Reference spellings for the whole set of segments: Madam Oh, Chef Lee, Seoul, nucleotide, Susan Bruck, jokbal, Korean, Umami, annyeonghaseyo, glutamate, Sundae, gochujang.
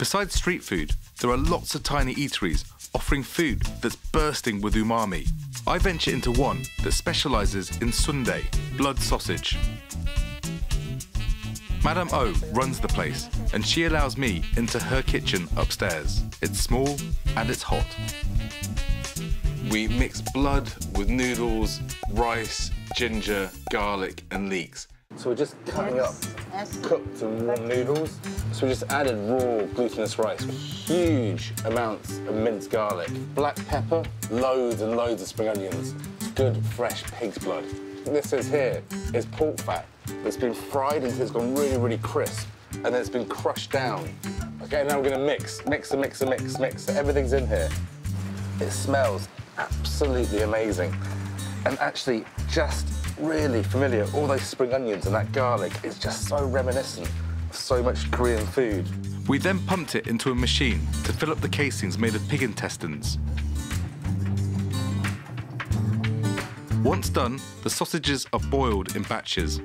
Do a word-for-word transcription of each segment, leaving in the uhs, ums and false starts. Besides street food, there are lots of tiny eateries offering food that's bursting with umami. I venture into one that specialises in Sundae, blood sausage. Madam Oh runs the place, and she allows me into her kitchen upstairs. It's small and it's hot. We mix blood with noodles, rice, ginger, garlic and leeks. So we're just cutting yes. up yes. cooked and raw noodles. So we just added raw glutinous rice with huge amounts of minced garlic, black pepper, loads and loads of spring onions, good fresh pig's blood. This is here is pork fat that's been fried until it's gone really, really crisp, and then it's been crushed down. Okay, now we're gonna mix, mix and mix and mix, mix. So everything's in here. It smells absolutely amazing. And actually just really familiar. All those spring onions and that garlic is just so reminiscent of so much Korean food. We then pumped it into a machine to fill up the casings made of pig intestines. Once done, the sausages are boiled in batches.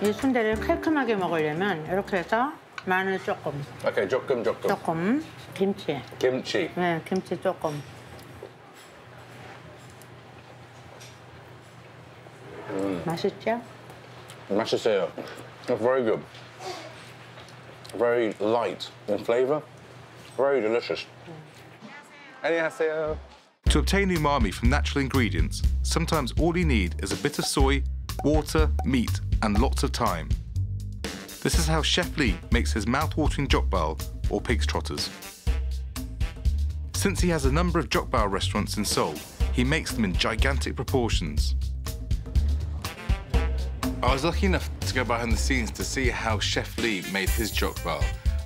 이 순대를 칼칼하게 먹으려면 이렇게 해서 마늘 조금. Okay, 조금, 조금. 조금. 김치. 김치. 네, 김치 조금. 음. 맛있죠? 맛있어요. That's very good. Very light in flavour, very delicious. Annyeonghaseyo. To obtain umami from natural ingredients, sometimes all you need is a bit of soy, water, meat, and lots of time. This is how Chef Lee makes his mouth-watering jokbal, or pig's trotters. Since he has a number of jokbal restaurants in Seoul, he makes them in gigantic proportions. I was lucky enough to go behind the scenes to see how Chef Lee made his jokbal,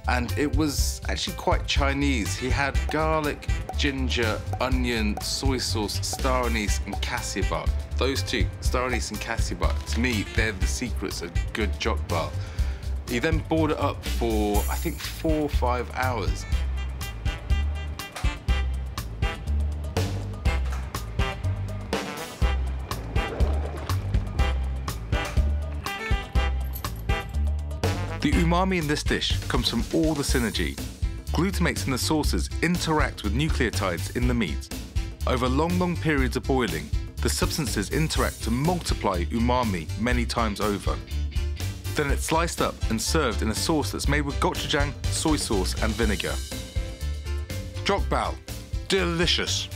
and it was actually quite Chinese. He had garlic, ginger, onion, soy sauce, star anise and cassia bark. Those two, star anise and cassia bark, to me, they're the secrets of good jokbal. He then boiled it up for, I think, four or five hours. The umami in this dish comes from all the synergy. Glutamates in the sauces interact with nucleotides in the meat. Over long, long periods of boiling, the substances interact to multiply umami many times over. Then it's sliced up and served in a sauce that's made with gochujang, soy sauce and vinegar. Jokbal, delicious.